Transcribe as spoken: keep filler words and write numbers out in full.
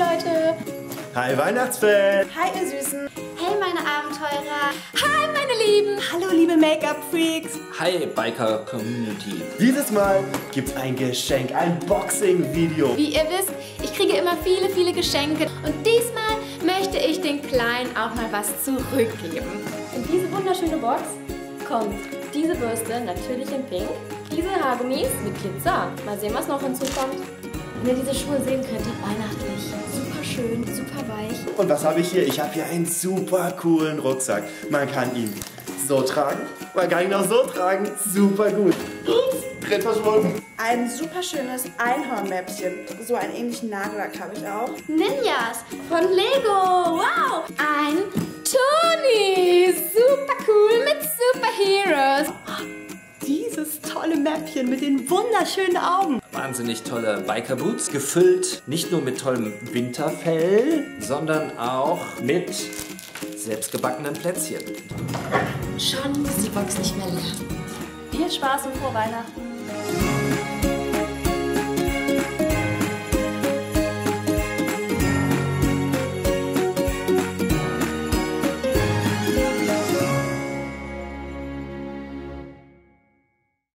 Hi Leute! Hi Weihnachtsfans! Hi ihr Süßen! Hey meine Abenteurer! Hi meine Lieben! Hallo liebe Make-up-Freaks! Hi Biker-Community! Dieses Mal gibt's ein Geschenk, ein Boxing-Video! Wie ihr wisst, ich kriege immer viele, viele Geschenke und diesmal möchte ich den Kleinen auch mal was zurückgeben. In diese wunderschöne Box kommt diese Bürste, natürlich in Pink, diese Haargummis mit Glitzer. Mal sehen, was noch hinzukommt. Wenn ihr diese Schuhe sehen könntet, weihnachtlich. Super schön, super weich. Und was habe ich hier? Ich habe hier einen super coolen Rucksack. Man kann ihn so tragen, man kann ihn auch so tragen. Super gut. Ups, Tritt verschwunden. Ein super schönes Einhornmäppchen. So einen ähnlichen Nagellack habe ich auch. Ninjas von Lego. Wow. Ein Tony. Super cool mit Superheroes. Dieses tolle Mäppchen mit den wunderschönen Augen. Wahnsinnig tolle Biker-Boots, gefüllt nicht nur mit tollem Winterfell, sondern auch mit selbstgebackenen Plätzchen. Schon ist die Box nicht mehr leer. Viel Spaß und frohe Weihnachten.